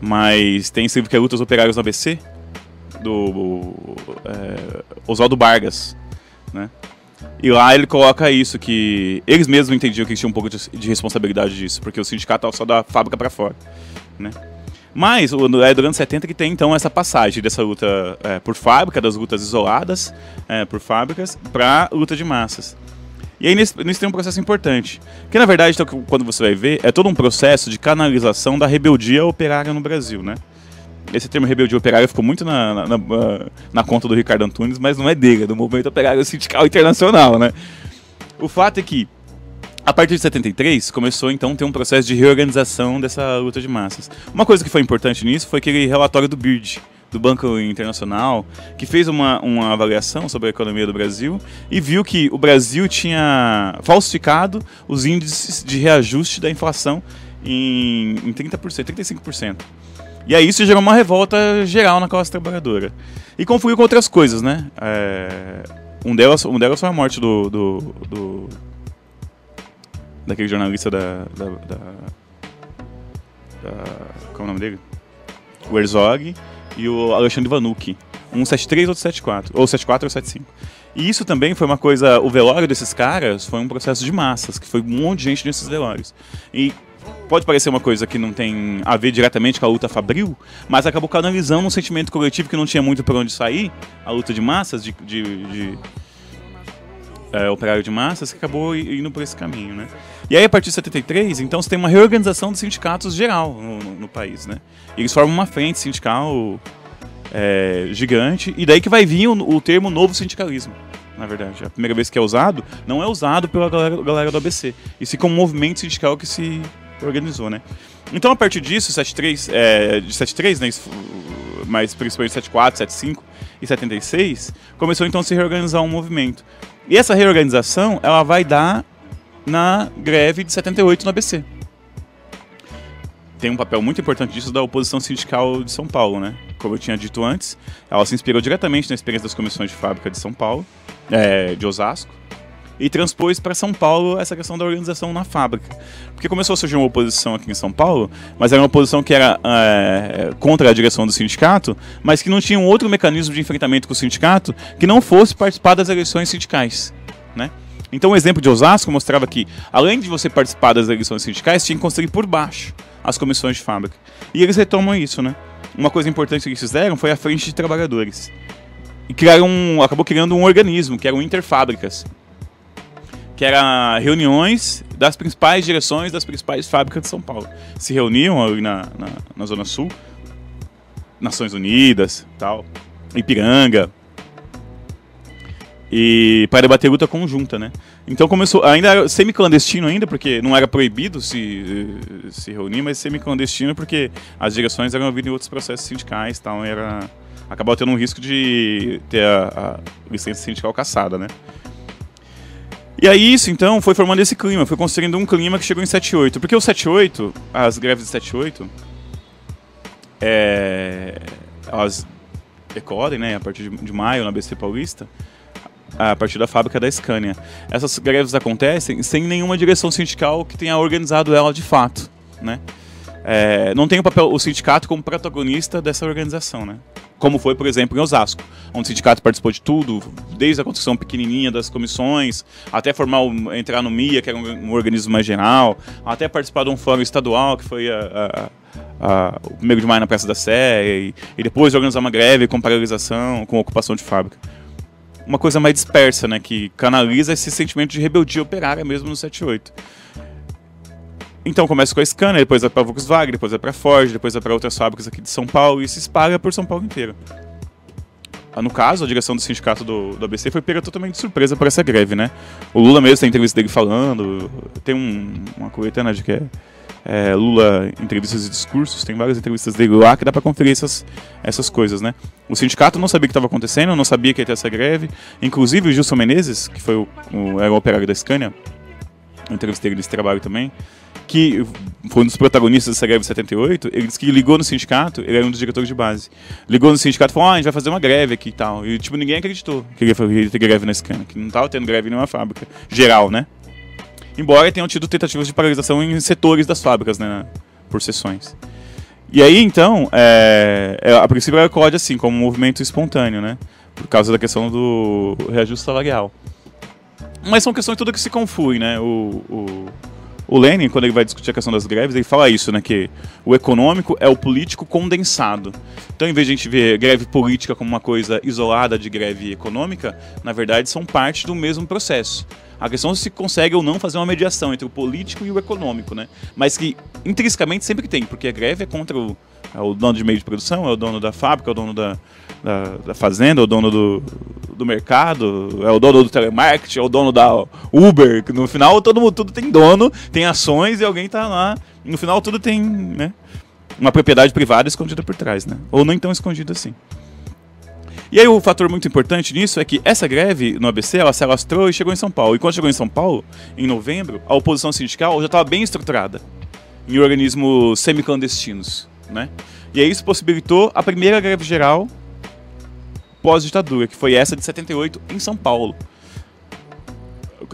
mas tem esse livro que é Lutas Operárias do ABC, do Oswaldo Vargas, né? E lá ele coloca isso, que eles mesmos entendiam que tinha um pouco de responsabilidade disso, porque o sindicato estava só da fábrica para fora, né? Mas é durante 70 que tem então essa passagem dessa luta por fábrica, das lutas isoladas por fábricas, para luta de massas. E aí nisso tem um processo importante, que na verdade, quando você vai ver, é todo um processo de canalização da rebeldia operária no Brasil, né? Esse termo rebeldia operária ficou muito na conta do Ricardo Antunes, mas não é dele, é do movimento operário sindical internacional, né? O fato é que, a partir de 73, começou então a ter um processo de reorganização dessa luta de massas. Uma coisa que foi importante nisso foi aquele relatório do BIRD, do Banco Internacional, que fez uma avaliação sobre a economia do Brasil e viu que o Brasil tinha falsificado os índices de reajuste da inflação em 30%, 35%. E aí isso gerou uma revolta geral na classe trabalhadora. E confluiu com outras coisas, né? Um delas foi a morte daquele jornalista qual é o nome dele? O Herzog e o Alexandre Vanucchi. Um 73, outro 74. Ou 74 ou 75. E isso também foi uma coisa... O velório desses caras foi um processo de massas, que foi um monte de gente nesses velórios. E pode parecer uma coisa que não tem a ver diretamente com a luta fabril, mas acabou canalizando um sentimento coletivo que não tinha muito por onde sair, a luta de massas, operário de massas, que acabou indo por esse caminho, né? E aí, a partir de 73, então, você tem uma reorganização dos sindicatos geral no país, né? E eles formam uma frente sindical gigante, e daí que vai vir o termo novo sindicalismo, na verdade. A primeira vez que é usado, não é usado pela galera do ABC, e sim como um movimento sindical que se organizou, né? Então, a partir disso, de 73, né, mas principalmente 74, 75 e 76, começou, então, a se reorganizar um movimento. E essa reorganização, ela vai dar na greve de 78 no ABC. Tem um papel muito importante disso da oposição sindical de São Paulo, né? Como eu tinha dito antes, ela se inspirou diretamente na experiência das comissões de fábrica de São Paulo, de Osasco, e transpôs para São Paulo essa questão da organização na fábrica. Porque começou a surgir uma oposição aqui em São Paulo, mas era uma oposição que era contra a direção do sindicato, mas que não tinha um outro mecanismo de enfrentamento com o sindicato que não fosse participar das eleições sindicais, né? Então o exemplo de Osasco mostrava que, além de você participar das eleições sindicais, tinha que construir por baixo as comissões de fábrica. E eles retomam isso, né? Uma coisa importante que eles fizeram foi a frente de trabalhadores. E acabou criando um organismo, que era o Interfábricas, que era reuniões das principais direções das principais fábricas de São Paulo. Se reuniam ali na Zona Sul, Nações Unidas, tal, Ipiranga, e para debater luta conjunta, né? Então começou, ainda era semi-clandestino ainda, porque não era proibido se reunir, mas semi-clandestino porque as direções eram ouvidas em outros processos sindicais, tal, acabou tendo um risco de ter a licença sindical cassada, né? E aí isso, então, foi formando esse clima, foi construindo um clima que chegou em 78, porque o 78, as greves de 78, elas decorrem, né, a partir de maio na ABC Paulista, a partir da fábrica da Scania. Essas greves acontecem sem nenhuma direção sindical que tenha organizado ela de fato, né? Não tem o sindicato como protagonista dessa organização, né? Como foi, por exemplo, em Osasco, onde o sindicato participou de tudo, desde a construção pequenininha das comissões, até entrar no MIA, que era um organismo mais geral, até participar de um fórum estadual, que foi o 1º de maio na Praça da Sé, e depois organizar uma greve com paralisação, com ocupação de fábrica. uma coisa mais dispersa, né, que canaliza esse sentimento de rebeldia operária mesmo no 78. Então começa com a Scania, depois vai para a Volkswagen, depois vai para a Ford, depois vai para outras fábricas aqui de São Paulo e se espalha por São Paulo inteiro. No caso, a direção do sindicato do ABC foi pega totalmente de surpresa por essa greve, né? O Lula mesmo tem entrevista dele falando, tem uma coletânea de que é Lula entrevistas e discursos, tem várias entrevistas dele lá que dá para conferir essas coisas, né? O sindicato não sabia o que estava acontecendo, não sabia que ia ter essa greve, inclusive o Gilson Menezes, que foi era o operário da Scania, eu entrevistei ele nesse trabalho também, que foi um dos protagonistas dessa greve de 78, ele disse que ligou no sindicato, ele era um dos diretores de base, ligou no sindicato e falou, ah, a gente vai fazer uma greve aqui e tal. E, tipo, ninguém acreditou que ele ia ter greve na Scania, que não estava tendo greve em nenhuma fábrica, geral, né? Embora tenham tido tentativas de paralisação em setores das fábricas, né, por sessões. E aí, então, a princípio ela ocorre assim, como um movimento espontâneo, né? Por causa da questão do reajuste salarial. Mas são questões todas que se confluem, né? O Lenin, quando ele vai discutir a questão das greves, ele fala isso, né? Que o econômico é o político condensado. Então, em vez de a gente ver greve política como uma coisa isolada de greve econômica, na verdade, são parte do mesmo processo. A questão é se consegue ou não fazer uma mediação entre o político e o econômico, né? Mas que, intrinsecamente, sempre tem, porque a greve é contra o dono de meio de produção, é o dono da fábrica, é o dono da fazenda, é o dono do mercado, é o dono do telemarketing, é o dono da Uber, que no final tudo tem dono, tem ações e alguém tá lá. No final tudo tem, né, uma propriedade privada escondida por trás, né? Ou não tão escondida assim. E aí o fator muito importante nisso é que essa greve no ABC, ela se alastrou e chegou em São Paulo. E quando chegou em São Paulo, em novembro, a oposição sindical já estava bem estruturada em organismos semiclandestinos, né? E aí isso possibilitou a primeira greve geral pós-ditadura, que foi essa de 78 em São Paulo.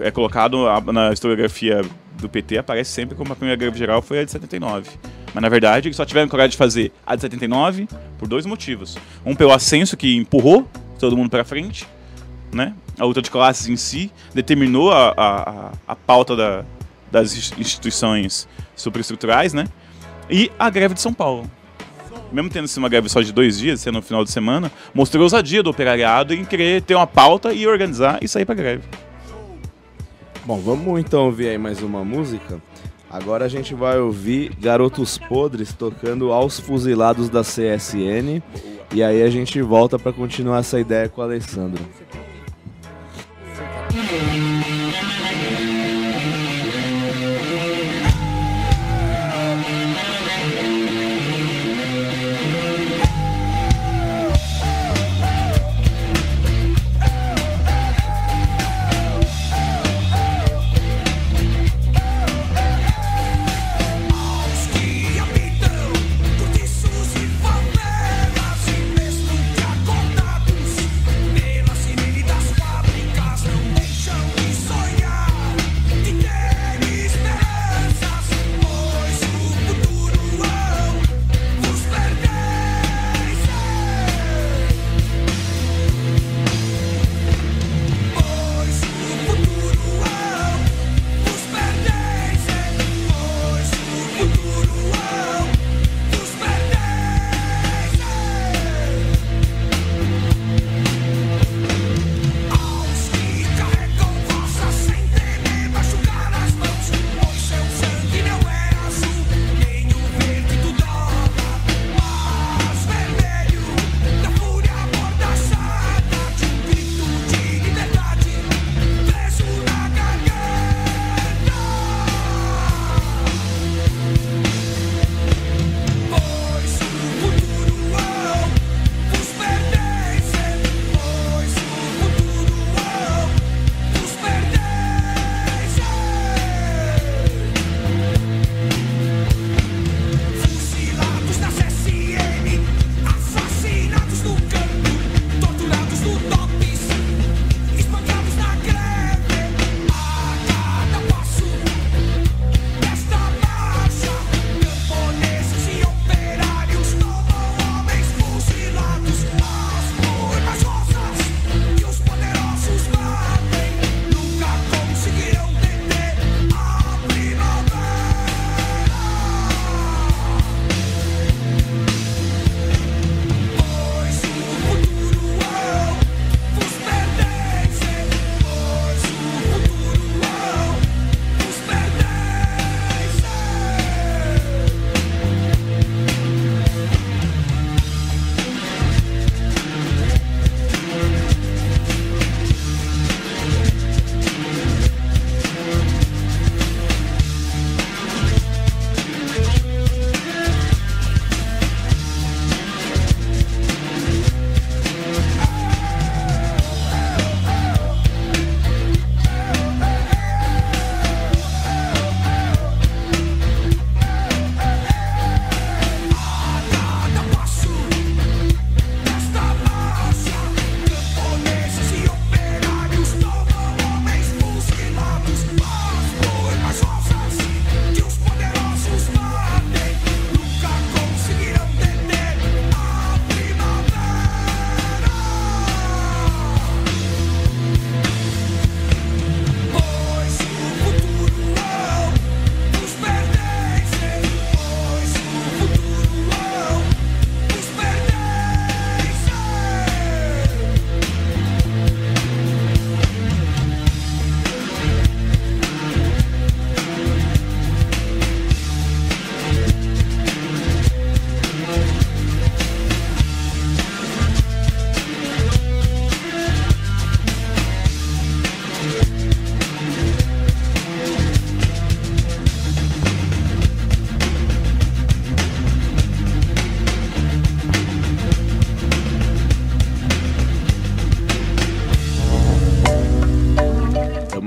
É colocado na historiografia do PT, aparece sempre como a primeira greve geral foi a de 79. Mas, na verdade, eles só tiveram coragem de fazer a de 79 por dois motivos. Um pelo ascenso que empurrou todo mundo para frente, né? A luta de classes em si determinou a pauta das instituições superestruturais, né? E a greve de São Paulo. Mesmo tendo sido uma greve só de 2 dias, sendo no final de semana, mostrou a ousadia do operariado em querer ter uma pauta e organizar e sair para greve. Bom, vamos então ouvir aí mais uma música. Agora a gente vai ouvir Garotos Podres tocando Aos Fuzilados da CSN. Boa. E aí a gente volta para continuar essa ideia com o Alessandro.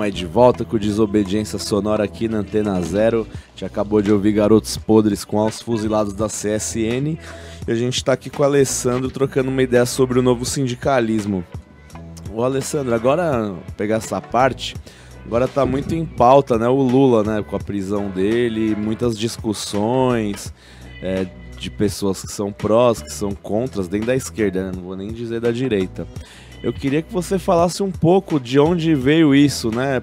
Cobrasma é de volta com Desobediência Sonora aqui na Antena Zero. A gente acabou de ouvir Garotos Podres com Aos Fuzilados da CSN. E a gente está aqui com o Alessandro trocando uma ideia sobre o novo sindicalismo. Ô Alessandro, agora pegar essa parte... Agora tá muito em pauta, né, o Lula, né, com a prisão dele, muitas discussões de pessoas que são prós, que são contras, nem da esquerda, né, não vou nem dizer da direita. Eu queria que você falasse um pouco de onde veio isso, né,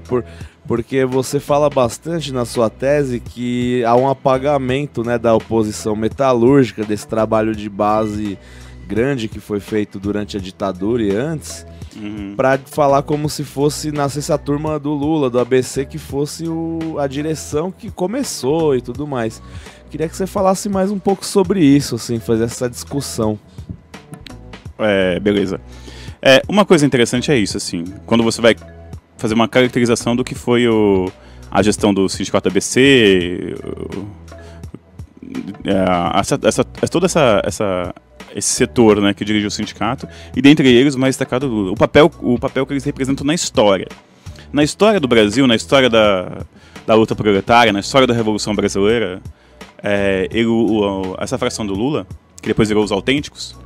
porque você fala bastante na sua tese que há um apagamento, né, da oposição metalúrgica, desse trabalho de base grande que foi feito durante a ditadura e antes... Uhum. Pra falar como se fosse, nascesse a turma do Lula, do ABC, que fosse a direção que começou e tudo mais. Queria que você falasse mais um pouco sobre isso, assim, fazer essa discussão. Beleza. Uma coisa interessante é isso, assim, quando você vai fazer uma caracterização do que foi a gestão do sindicato ABC, esse setor, né, que dirigiu o sindicato, e dentre eles o mais destacado, o papel que eles representam na história. Na história do Brasil, na história da luta proletária, na história da Revolução Brasileira, essa fração do Lula, que depois virou os autênticos,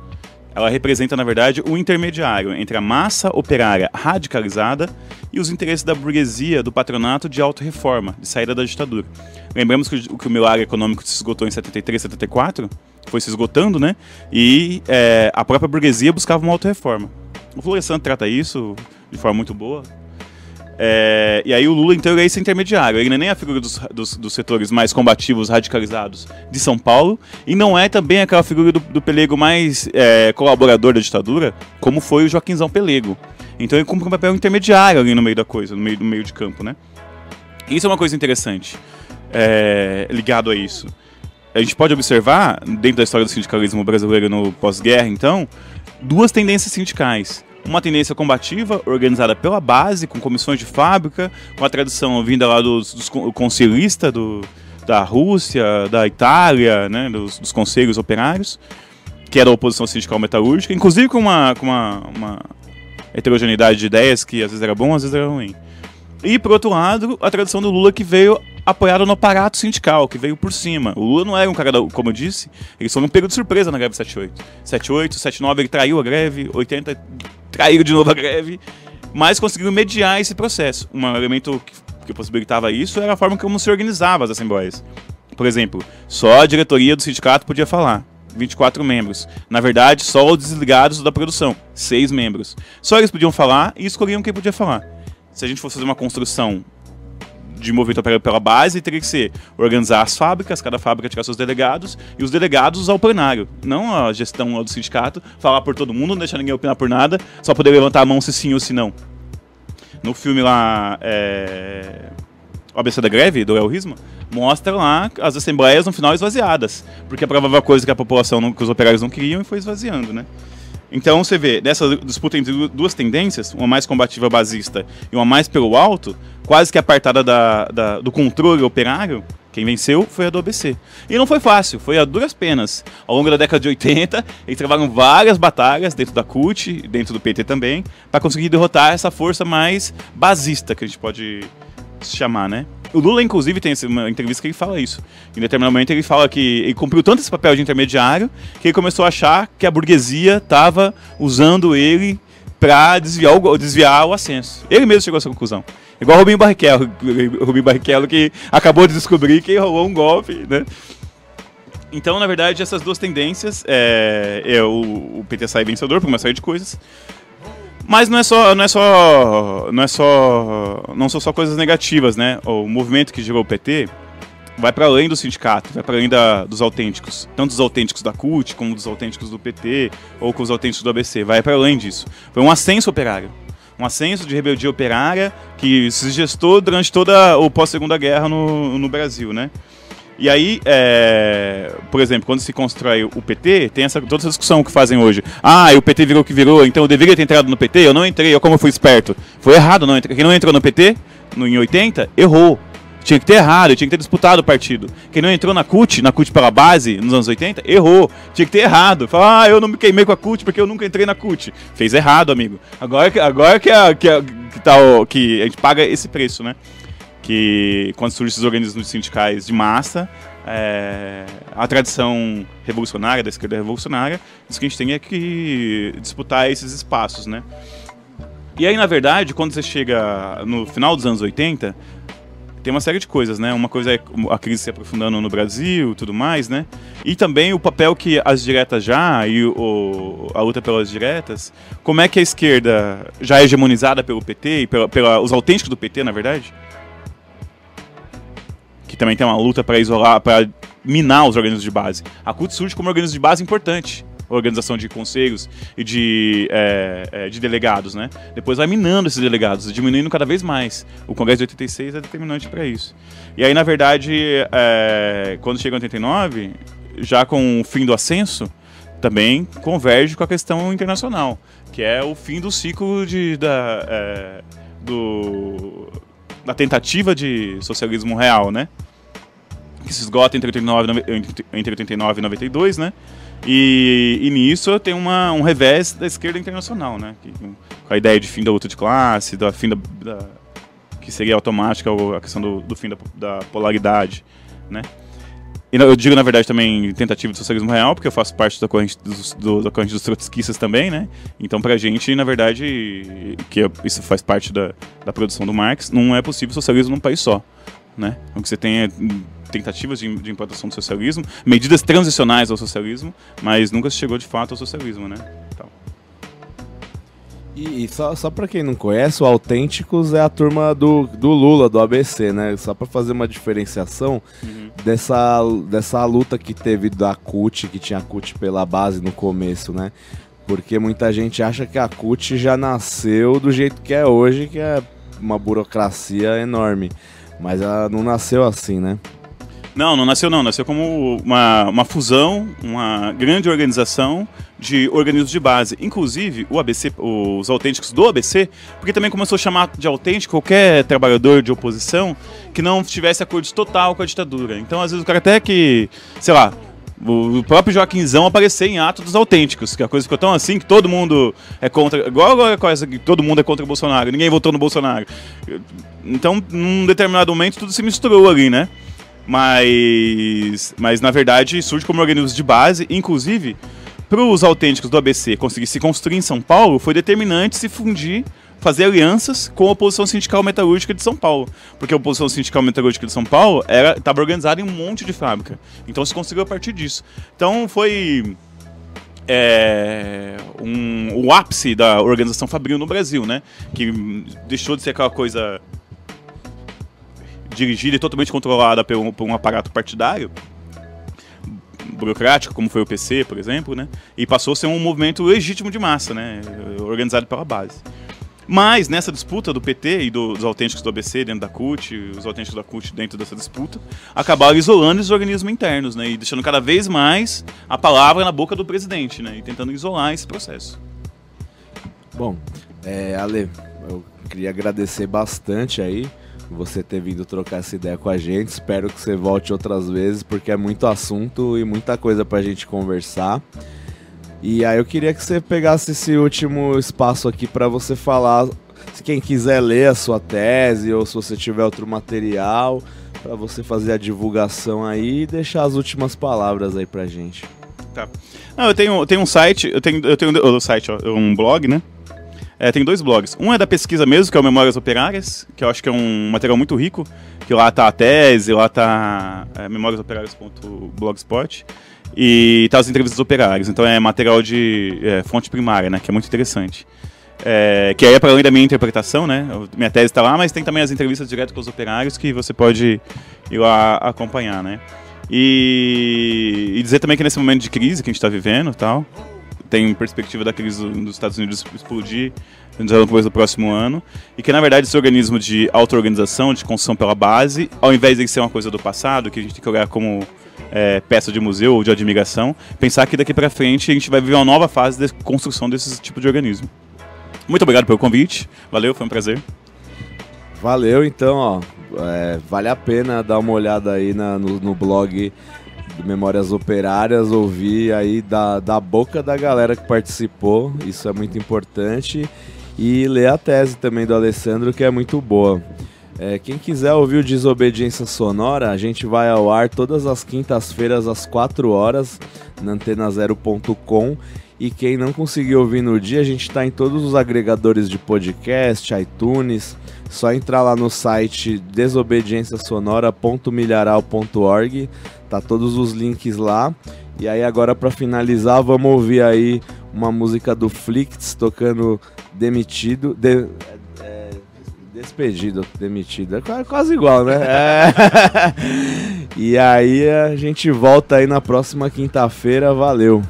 ela representa, na verdade, o intermediário entre a massa operária radicalizada e os interesses da burguesia, do patronato de auto-reforma, de saída da ditadura. Lembramos que o milagre econômico se esgotou em 73, 74, foi se esgotando, né? E a própria burguesia buscava uma auto-reforma. O Florestan trata isso de forma muito boa. E aí o Lula, então, é esse intermediário. Ele não é nem a figura dos setores mais combativos, radicalizados de São Paulo, e não é também aquela figura do Pelego mais colaborador da ditadura, como foi o Joaquinzão Pelego. Então ele cumpre um papel intermediário ali no meio da coisa, no meio de campo, né? Isso é uma coisa interessante, ligado a isso. A gente pode observar, dentro da história do sindicalismo brasileiro no pós-guerra, então, duas tendências sindicais. Uma tendência combativa, organizada pela base, com comissões de fábrica, com a tradição vinda lá dos concilistas da Rússia, da Itália, né, dos conselhos operários, que era a oposição sindical metalúrgica, inclusive com uma heterogeneidade de ideias que às vezes era bom, às vezes era ruim. E, por outro lado, a tradição do Lula, que veio apoiada no aparato sindical, que veio por cima. O Lula não era um cara, como eu disse, ele só um período de surpresa na greve 78. 78, 79 ele traiu a greve, 80 traiu de novo a greve, mas conseguiu mediar esse processo. Um elemento que possibilitava isso era a forma como se organizava as assembleias. Por exemplo, só a diretoria do sindicato podia falar. 24 membros. Na verdade, só os desligados da produção, 6 membros. Só eles podiam falar e escolhiam quem podia falar. Se a gente fosse fazer uma construção de movimento operário pela base, teria que ser organizar as fábricas, cada fábrica tirar seus delegados, e os delegados ao plenário. Não a gestão do sindicato, falar por todo mundo, não deixar ninguém opinar por nada, só poder levantar a mão se sim ou se não. No filme lá, O ABC da Greve, do El Risma, mostra lá as assembleias no final esvaziadas, porque a provável coisa que a população, que os operários não queriam, e foi esvaziando, né? Então você vê, dessa disputa entre duas tendências, uma mais combativa basista e uma mais pelo alto, quase que apartada do controle operário, quem venceu foi a do ABC. E não foi fácil, foi a duras penas. Ao longo da década de 80, eles travaram várias batalhas dentro da CUT, dentro do PT também, para conseguir derrotar essa força mais basista, que a gente pode chamar, né? O Lula, inclusive, tem uma entrevista que ele fala isso. Em determinado momento, ele fala que ele cumpriu tanto esse papel de intermediário que ele começou a achar que a burguesia estava usando ele para desviar o ascenso. Ele mesmo chegou a essa conclusão. Igual Rubinho Barrichello, que acabou de descobrir que rolou um golpe, né? Então, na verdade, essas duas tendências, o PT sai vencedor por uma série de coisas. Mas não são só coisas negativas, né? O movimento que gerou o PT vai para além do sindicato, vai para além dos autênticos. Tanto dos autênticos da CUT, como dos autênticos do PT, ou com os autênticos do ABC. Vai para além disso. Foi um ascenso operário. Um ascenso de rebeldia operária que se gestou durante toda o pós-segunda guerra no Brasil, né? E aí, por exemplo, quando se constrói o PT, tem toda essa discussão que fazem hoje. Ah, o PT virou o que virou, então eu deveria ter entrado no PT, eu não entrei, como eu fui esperto. Foi errado, não entrei. Quem não entrou no PT, em 80, errou. Tinha que ter errado, tinha que ter disputado o partido. Quem não entrou na CUT pela base, nos anos 80, errou. Tinha que ter errado. Falar, ah, eu não me queimei com a CUT porque eu nunca entrei na CUT. Fez errado, amigo. Agora que a gente paga esse preço, né? Que quando surgem esses organismos sindicais de massa, a tradição revolucionária, da esquerda revolucionária, diz que a gente tem que disputar esses espaços, né? E aí, na verdade, quando você chega no final dos anos 80, tem uma série de coisas, né? Uma coisa é a crise se aprofundando no Brasil e tudo mais, né? E também o papel que as diretas já, e a luta pelas diretas, como é que a esquerda já é hegemonizada pelo PT, e os autênticos do PT, na verdade, que também tem uma luta para isolar, para minar os organismos de base. A CUT surge como um organismo de base importante. Organização de conselhos e de delegados, né? Depois vai minando esses delegados, diminuindo cada vez mais. O Congresso de 86 é determinante para isso. E aí, na verdade, quando chega em 89, já com o fim do ascenso, também converge com a questão internacional, que é o fim do ciclo da tentativa de socialismo real, né? Que se esgota entre 89 e 92, né? E nisso tem um revés da esquerda internacional, né? Com a ideia de fim da luta de classe, que seria automática a questão do fim da polaridade, né? E eu digo, na verdade, também tentativa de socialismo real, porque eu faço parte da corrente dos trotskistas também, né? Então, pra gente, na verdade, que isso faz parte da produção do Marx, não é possível socialismo num país só, né? O que você tem é tentativas de implantação do socialismo, medidas transicionais ao socialismo, mas nunca se chegou de fato ao socialismo, né? Então. E só para quem não conhece, o Autênticos é a turma do Lula, do ABC, né? Só para fazer uma diferenciação dessa luta que teve da CUT, que tinha a CUT pela base no começo, né? Porque muita gente acha que a CUT já nasceu do jeito que é hoje, que é uma burocracia enorme. Mas ela não nasceu assim, né? Não. Nasceu como uma fusão, uma grande organização de organismos de base. Inclusive, o ABC, os autênticos do ABC, porque também começou a chamar de autêntico qualquer trabalhador de oposição que não tivesse acordo total com a ditadura. Então, às vezes, o cara até que, sei lá, o próprio Joaquinzão aparecer em ato dos autênticos, que a coisa ficou tão assim que todo mundo é contra. Igual agora que todo mundo é contra o Bolsonaro, ninguém votou no Bolsonaro. Então, num determinado momento, tudo se misturou ali, né? Mas na verdade surge como organismo de base, inclusive para os autênticos do ABC conseguir se construir em São Paulo, foi determinante se fundir, fazer alianças com a oposição sindical metalúrgica de São Paulo, porque a oposição sindical metalúrgica de São Paulo estava organizada em um monte de fábrica, então se conseguiu a partir disso. Então foi o ápice da organização fabril no Brasil, né? Que deixou de ser aquela coisa dirigida e totalmente controlada por um aparato partidário, burocrático, como foi o PC, por exemplo, né? E passou a ser um movimento legítimo de massa, né? Organizado pela base. Mas, nessa disputa do PT e dos autênticos do ABC dentro da CUT, os autênticos da CUT dentro dessa disputa, acabaram isolando os organismos internos, né? E deixando cada vez mais a palavra na boca do presidente, né? E tentando isolar esse processo. Bom, Ale, eu queria agradecer bastante aí você ter vindo trocar essa ideia com a gente. Espero que você volte outras vezes, porque é muito assunto e muita coisa pra gente conversar. E aí eu queria que você pegasse esse último espaço aqui para você falar, se quem quiser ler a sua tese ou se você tiver outro material, para você fazer a divulgação aí e deixar as últimas palavras aí pra gente. Tá. Não, eu tenho um site, um blog, né? Tem dois blogs. Um é da pesquisa mesmo, que é o Memórias Operárias, que eu acho que é um material muito rico, que lá tá a tese, lá tá memoriasoperárias.blogspot, e tá as entrevistas operárias. Então é material de fonte primária, né, que é muito interessante. Que aí é para além da minha interpretação, né? Minha tese está lá, mas tem também as entrevistas direto com os operários que você pode ir lá acompanhar, né? E dizer também que nesse momento de crise que a gente está vivendo e tal, tem perspectiva da crise dos Estados Unidos explodir depois do próximo ano, e que, na verdade, esse organismo de auto-organização, de construção pela base, ao invés de ser uma coisa do passado, que a gente tem que olhar como peça de museu ou de admiração, pensar que daqui para frente a gente vai viver uma nova fase de construção desse tipo de organismo. Muito obrigado pelo convite, valeu, foi um prazer. Valeu, então, ó. vale a pena dar uma olhada aí no blog do Memórias Operárias, ouvir aí da boca da galera que participou, isso é muito importante, e ler a tese também do Alessandro, que é muito boa. Quem quiser ouvir o Desobediência Sonora, a gente vai ao ar todas as quintas-feiras às 4 horas na antena0.com, e quem não conseguir ouvir no dia, a gente está em todos os agregadores de podcast, iTunes, só entrar lá no site desobedienciasonora.milharal.org, tá todos os links lá. E aí agora, para finalizar, vamos ouvir aí uma música do Flicts tocando Demitido... Despedido, demitido, é quase igual, né? E aí a gente volta aí na próxima quinta-feira, valeu!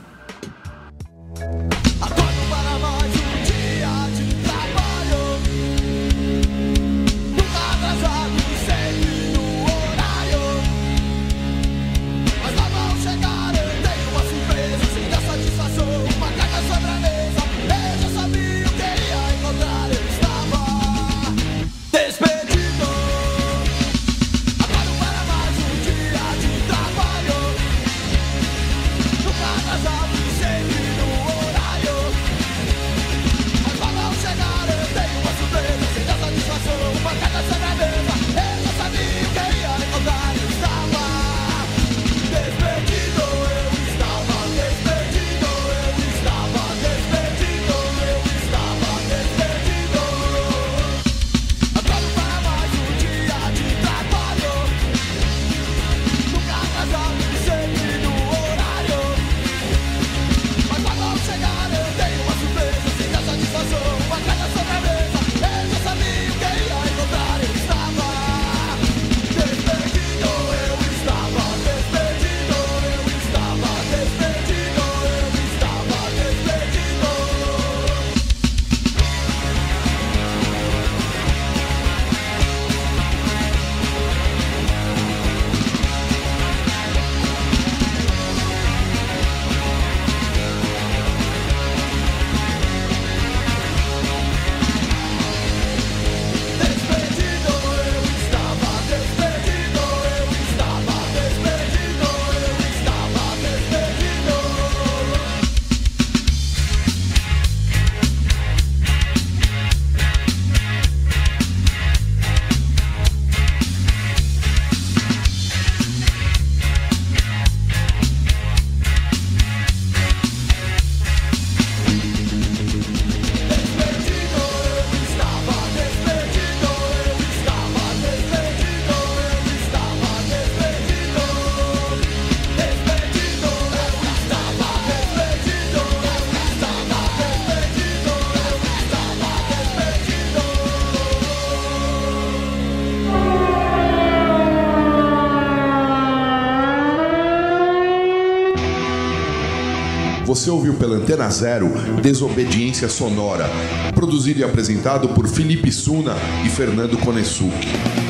Você ouviu pela Antena Zero, Desobediência Sonora, produzido e apresentado por Felipe Suna e Fernando Konesuke.